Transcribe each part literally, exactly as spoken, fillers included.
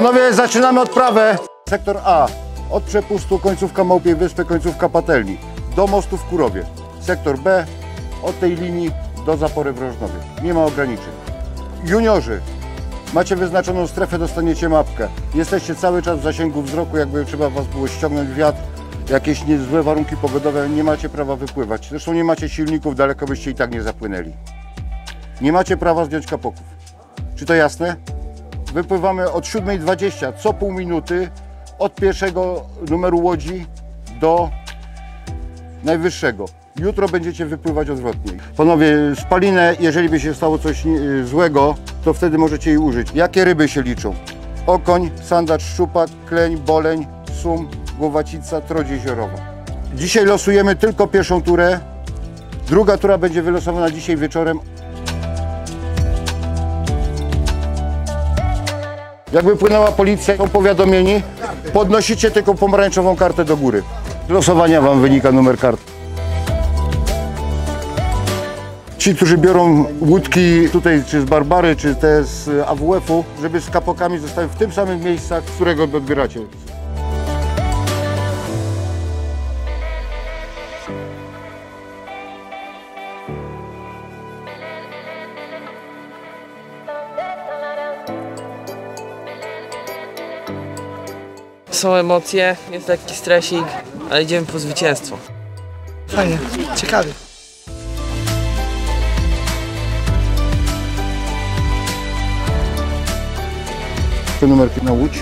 Panowie, zaczynamy odprawę. Sektor A. Od przepustu końcówka Małpiej Wyspy, końcówka Patelni. Do mostu w Kurowie. Sektor B. Od tej linii do zapory w Rożnowie. Nie ma ograniczeń. Juniorzy, macie wyznaczoną strefę, dostaniecie mapkę. Jesteście cały czas w zasięgu wzroku, jakby trzeba was było ściągnąć wiatr. Jakieś niezłe warunki pogodowe, nie macie prawa wypływać. Zresztą nie macie silników, daleko byście i tak nie zapłynęli. Nie macie prawa zdjąć kapoków. Czy to jasne? Wypływamy od siódmej dwadzieścia co pół minuty od pierwszego numeru łodzi do najwyższego. Jutro będziecie wypływać odwrotnie. Panowie, spalinę, jeżeli by się stało coś złego, to wtedy możecie jej użyć. Jakie ryby się liczą? Okoń, sandacz, szczupak, kleń, boleń, sum, głowacica, trodź jeziorowa. Dzisiaj losujemy tylko pierwszą turę. Druga tura będzie wylosowana dzisiaj wieczorem. Jakby płynęła policja, są powiadomieni. Podnosicie tylko pomarańczową kartę do góry. Z losowania wam wynika numer karty. Ci, którzy biorą łódki tutaj, czy z Barbary, czy te z A W F u, żeby z kapokami zostały w tym samym miejscu, z którego odbieracie. Są emocje, jest taki stresik, ale idziemy po zwycięstwo. Fajnie, ciekawie. Numerki na łódź.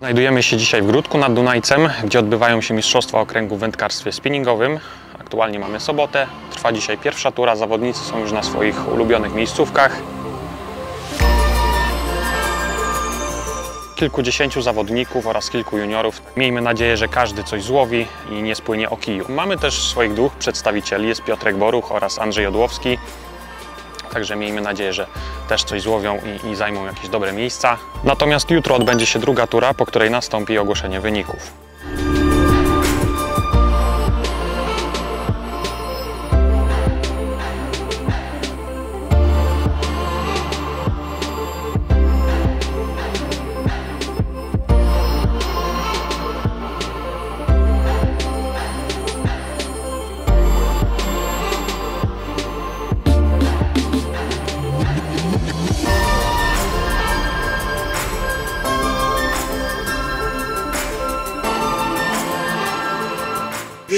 Znajdujemy się dzisiaj w Gródku nad Dunajcem, gdzie odbywają się Mistrzostwa Okręgu w wędkarstwie spinningowym. Aktualnie mamy sobotę, trwa dzisiaj pierwsza tura, zawodnicy są już na swoich ulubionych miejscówkach. Kilkudziesięciu zawodników oraz kilku juniorów. Miejmy nadzieję, że każdy coś złowi i nie spłynie o kiju. Mamy też swoich dwóch przedstawicieli, jest Piotr Boruch oraz Andrzej Jodłowski. Także miejmy nadzieję, że też coś złowią i, i zajmą jakieś dobre miejsca. Natomiast jutro odbędzie się druga tura, po której nastąpi ogłoszenie wyników.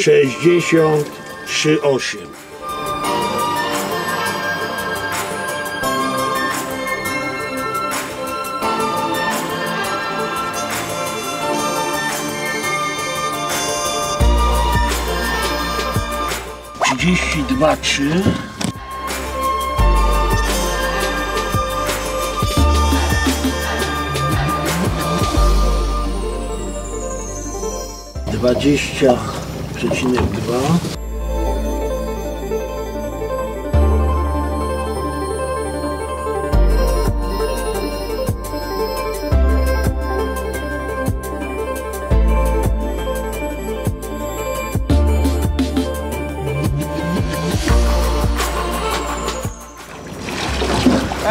sześćdziesiąt trzy przecinek osiem. trzydzieści dwa przecinek trzy. dwadzieścia przecinek dwa.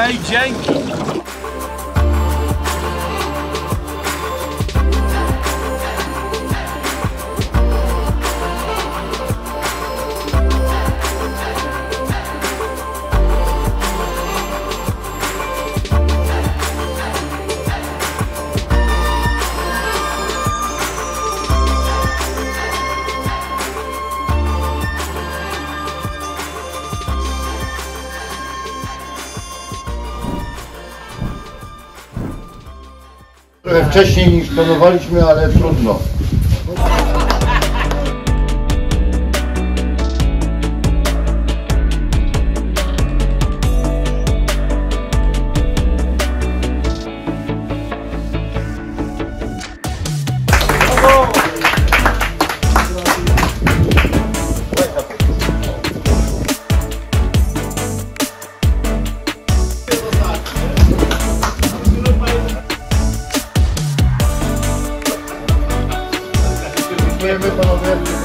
Ej, dzięki! Trochę wcześniej niż planowaliśmy, ale trudno. Dziękujemy panowie.